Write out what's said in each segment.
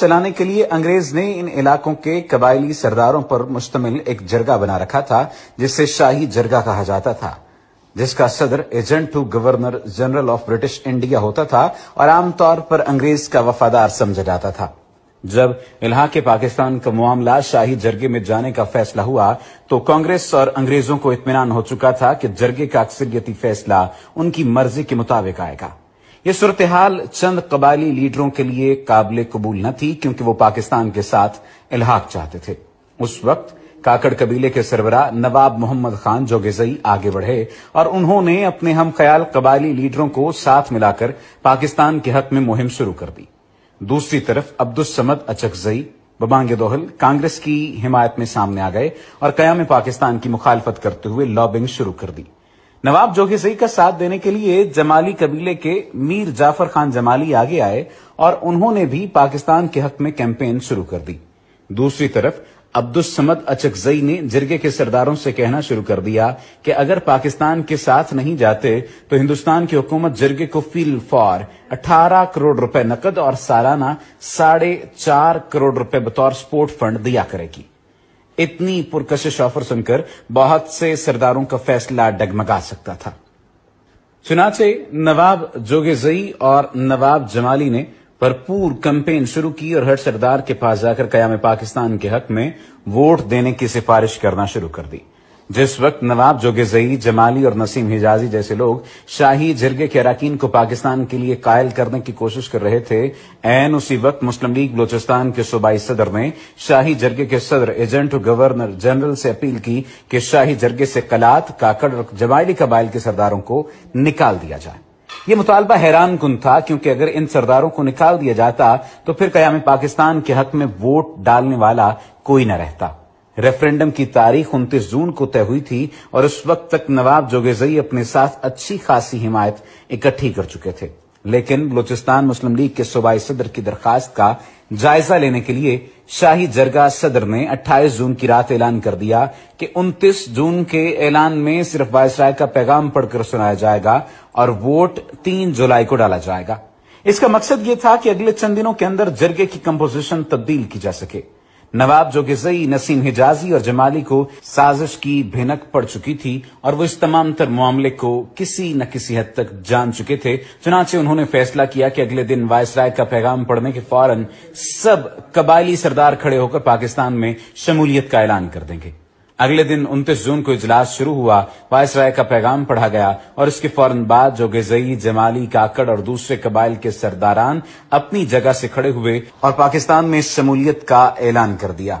चलाने के लिए अंग्रेज ने इन इलाकों के कबायली सरदारों पर मुश्तमिल एक जरगा बना रखा था जिसे शाही जरगा कहा जाता था, जिसका सदर agent to governor general of British India होता था और आमतौर पर अंग्रेज का वफादार समझा जाता था। जब इलाहाक पाकिस्तान का मामला शाही जरगे में जाने का फैसला हुआ तो कांग्रेस और अंग्रेजों को इत्मीनान हो चुका था कि जरगे का अक्सरियती फैसला उनकी मर्जी के मुताबिक आएगा। यह सूरत हाल चंद कबायली लीडरों के लिए काबिल कबूल न थी क्योंकि वो पाकिस्तान के साथ इलाहाक चाहते थे। उस वक्त काकड़ कबीले के सरबरा नवाब मोहम्मद खान जोगेजई आगे बढ़े और उन्होंने अपने हम ख्याल कबायली लीडरों को साथ मिलाकर पाकिस्तान के हक में मुहिम शुरू कर दी। दूसरी तरफ अब्दुलसमद अचकजई बबांगे दोहल कांग्रेस की हिमायत में सामने आ गए और कयाम पाकिस्तान की मुखालफत करते हुए लॉबिंग शुरू कर दी। नवाब जोगेजई का साथ देने के लिए जमाली कबीले के मीर जाफर खान जमाली आगे आए और उन्होंने भी पाकिस्तान के हक में कैंपेन शुरू कर दी। दूसरी तरफ अब्दुलसमद अचकजई ने जिरगे के सरदारों से कहना शुरू कर दिया कि अगर पाकिस्तान के साथ नहीं जाते तो हिंदुस्तान की हुकूमत जिरगे को फील्ड फॉर 18 करोड़ रुपए नकद और सालाना 4.5 करोड़ रुपए बतौर स्पोर्ट फंड दिया करेगी। इतनी पुरकशिश ऑफर सुनकर बहुत से सरदारों का फैसला डगमगा सकता था। चुनाचे नवाब जोगेजई और नवाब जमाली ने भरपूर कैंपेन शुरू की और हर सरदार के पास जाकर कयाम पाकिस्तान के हक में वोट देने की सिफारिश करना शुरू कर दी। जिस वक्त नवाब जोगेजई, जमाली और नसीम हिजाजी जैसे लोग शाही जिरगे के अराकीन को पाकिस्तान के लिए कायल करने की कोशिश कर रहे थे, ऐन उसी वक्त मुस्लिम लीग बलोचिस्तान के सूबाई सदर ने शाही जिरगे के सदर एजेंट गवर्नर जनरल से अपील की कि शाही जिरगे से कलात, काकड़ और जमाली कबाइल के सरदारों को निकाल दिया जाए। यह मुतालबा हैरान कुन था क्योंकि अगर इन सरदारों को निकाल दिया जाता तो फिर कयाम पाकिस्तान के हक में वोट डालने वाला कोई न रहता। रेफरेंडम की तारीख 29 जून को तय हुई थी और उस वक्त तक नवाब जोगेजई अपने साथ अच्छी खासी हिमायत इकट्ठी कर चुके थे, लेकिन बलूचिस्तान मुस्लिम लीग के सूबाई सदर की दरखास्त का जायजा लेने के लिए शाही जरगा सदर ने 28 जून की रात ऐलान कर दिया कि 29 जून के ऐलान में सिर्फ वायसराय का पैगाम पढ़कर सुनाया जाएगा और वोट 3 जुलाई को डाला जाएगा। इसका मकसद यह था कि अगले चंद दिनों के अंदर जरगे की कंपोजिशन तब्दील की जा सके। नवाब जोगेजई, नसीम हिजाजी और जमाली को साजिश की भिनक पड़ चुकी थी और वो इस तमाम तर मामले को किसी न किसी हद तक जान चुके थे। चुनाचे उन्होंने फैसला किया कि अगले दिन वायसराय का पैगाम पढ़ने के फौरन सब कबायली सरदार खड़े होकर पाकिस्तान में शमूलियत का ऐलान कर देंगे। अगले दिन 29 जून को इजलास शुरू हुआ, वायसराय का पैगाम पढ़ा गया और इसके फौरन बाद जोगेजई, जमाली, काकड़ और दूसरे कबाइल के सरदारान अपनी जगह से खड़े हुए और पाकिस्तान में शमूलियत का ऐलान कर दिया।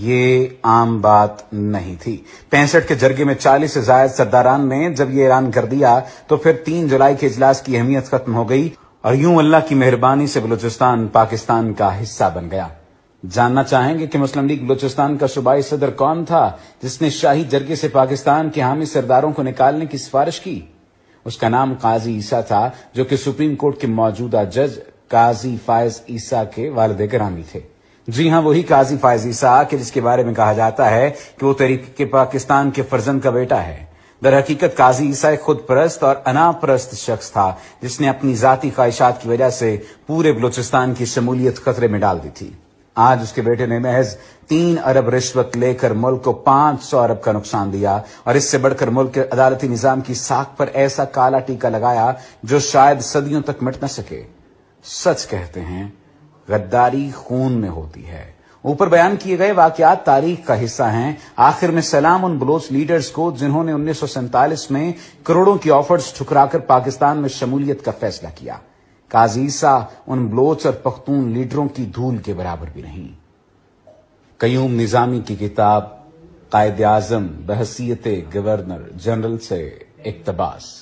ये आम बात नहीं थी। 65 के जरगे में 40 से ज्यादा सरदारान ने जब ये ऐलान कर दिया तो फिर 3 जुलाई के इजलास की अहमियत खत्म हो गई और यूं अल्लाह की मेहरबानी से बलूचिस्तान पाकिस्तान का हिस्सा बन गया। जानना चाहेंगे कि मुस्लिम लीग बलूचिस्तान का सूबाई सदर कौन था जिसने शाही जरगे से पाकिस्तान के हामी सरदारों को निकालने की सिफारिश की? उसका नाम काजी ईसा था, जो कि सुप्रीम कोर्ट के मौजूदा जज काजी फाइज ईसा के वालिद गिरामी थे। जी हां, वही काजी फाइज ईसा के जिसके बारे में कहा जाता है कि वो तहरीक-ए पाकिस्तान के फर्जंद का बेटा है। दर हकीकत काजी ईसा एक खुदपरस्त और अनापरस्त शख्स था जिसने अपनी जाती ख्वाहिशात की वजह से पूरे बलूचिस्तान की शमूलियत खतरे में डाल दी थी। आज उसके बेटे ने महज 3 अरब रिश्वत लेकर मुल्क को 500 अरब का नुकसान दिया और इससे बढ़कर मुल्क के अदालती निजाम की साख पर ऐसा काला टीका लगाया जो शायद सदियों तक मिट न सके। सच कहते हैं, गद्दारी खून में होती है। ऊपर बयान किए गए वाकयात तारीख का हिस्सा हैं। आखिर में सलाम उन बलोच लीडर्स को जिन्होंने 1947 में करोड़ों की ऑफर्स ठुकराकर पाकिस्तान में शमूलियत का फैसला किया। काजी ईसा उन बलोच और पख्तून लीडरों की धूल के बराबर भी नहीं। कयूम निजामी की किताब कायद आजम बहसीयत गवर्नर जनरल से इकतबास।